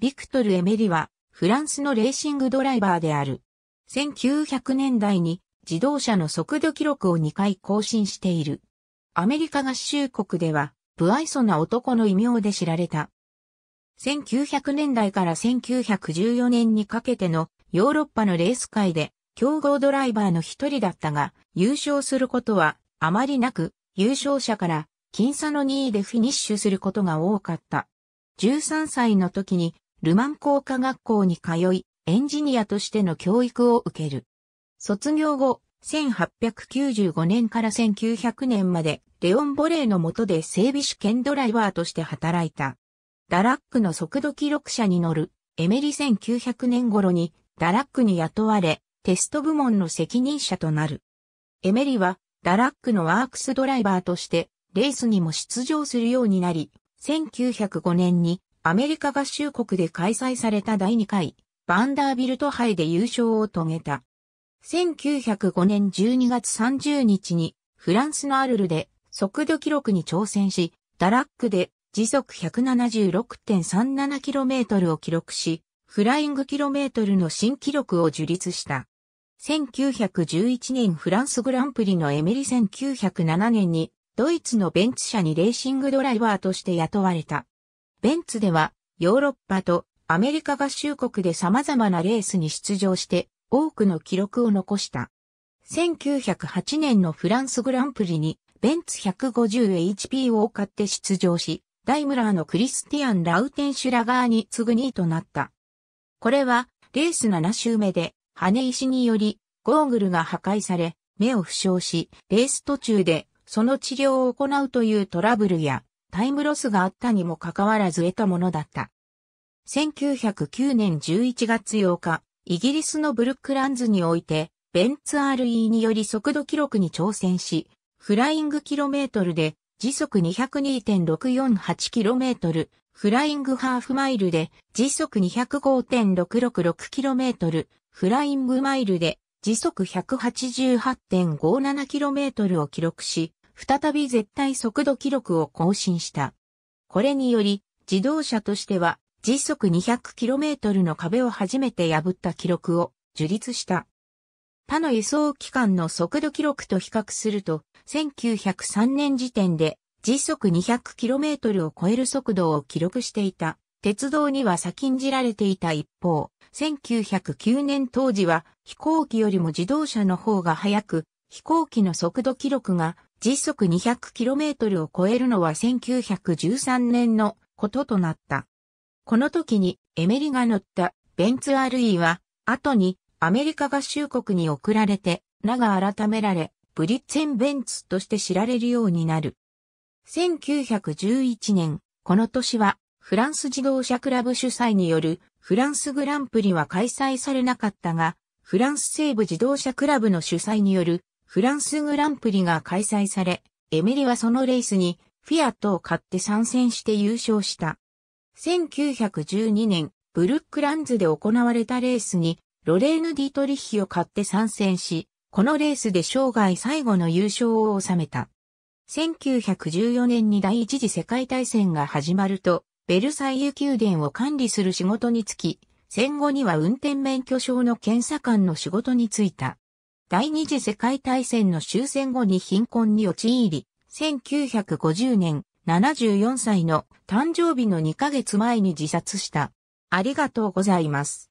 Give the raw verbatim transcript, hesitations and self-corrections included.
ビクトル・エメリはフランスのレーシングドライバーである。せんきゅうひゃくねんだいに自動車の速度記録をにかい更新している。アメリカ合衆国では不愛想な男の異名で知られた。せんきゅうひゃくねんだいからせんきゅうひゃくじゅうよねんにかけてのヨーロッパのレース界で強豪ドライバーの一人だったが、優勝することはあまりなく、優勝者から僅差のにいでフィニッシュすることが多かった。じゅうさんさいの時にルマン工科学校に通い、エンジニアとしての教育を受ける。卒業後、せんはっぴゃくきゅうじゅうごねんからせんきゅうひゃくねんまで、レオン・ボレーの下で整備試験ドライバーとして働いた。ダラックの速度記録車に乗る、エメリせんきゅうひゃくねん頃に、ダラックに雇われ、テスト部門の責任者となる。エメリは、ダラックのワークスドライバーとして、レースにも出場するようになり、せんきゅうひゃくごねんに、アメリカ合衆国で開催されただいにかい、バンダービルト杯で優勝を遂げた。せんきゅうひゃくごねんじゅうにがつさんじゅうにちにフランスのアルルで速度記録に挑戦し、ダラックで時速 ひゃくななじゅうろくてんさんななキロメートル を記録し、フライングキロメートルの新記録を樹立した。せんきゅうひゃくじゅういちねんフランスグランプリのエメリせんきゅうひゃくななねんにドイツのベンツ社にレーシングドライバーとして雇われた。ベンツではヨーロッパとアメリカ合衆国で様々なレースに出場して、多くの記録を残した。せんきゅうひゃくはちねんのフランスグランプリにベンツ ひゃくごじゅうエイチピー を買って出場し、ダイムラーのクリスティアン・ラウテンシュラガーに次ぐにいとなった。これはレースななしゅうめで羽石によりゴーグルが破壊され、目を負傷し、レース途中でその治療を行うというトラブルやタイムロスがあったにもかかわらず得たものだった。せんきゅうひゃくきゅうねんじゅういちがつようか、イギリスのブルックランズにおいて、ベンツ アールイー により速度記録に挑戦し、フライングキロメートルで時速 にひゃくにてんろくよんはちキロメートル、フライングハーフマイルで時速 にひゃくごてんろくろくろくキロメートル、フライングマイルで時速 ひゃくはちじゅうはちてんごななキロメートル を記録し、再び絶対速度記録を更新した。これにより、自動車としては、時速 にひゃくキロメートル の壁を初めて破った記録を樹立した。他の輸送機関の速度記録と比較すると、せんきゅうひゃくさんねん時点で時速 にひゃくキロメートル を超える速度を記録していた。鉄道には先んじられていた一方、せんきゅうひゃくきゅうねん当時は飛行機よりも自動車の方が速く、飛行機の速度記録が時速 にひゃくキロメートル を超えるのはせんきゅうひゃくじゅうさんねんのこととなった。この時にエメリが乗ったベンツ アールイー は後にアメリカ合衆国に送られて名が改められブリッツェンベンツとして知られるようになる。せんきゅうひゃくじゅういちねん、この年はフランス自動車クラブ主催によるフランスグランプリは開催されなかったが、フランス西部自動車クラブの主催によるフランスグランプリが開催され、エメリはそのレースにフィアットを買って参戦して優勝した。せんきゅうひゃくじゅうにねん、ブルックランズで行われたレースに、ロレーヌ・ディートリッヒを買って参戦し、このレースで生涯最後の優勝を収めた。せんきゅうひゃくじゅうよねんに第一次世界大戦が始まると、ベルサイユ宮殿を管理する仕事に就き、戦後には運転免許証の検査官の仕事に就いた。第二次世界大戦の終戦後に貧困に陥り、せんきゅうひゃくごじゅうねん、ななじゅうよんさいの誕生日のにかげつまえに自殺した。ありがとうございます。